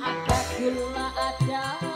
Aku gula ada.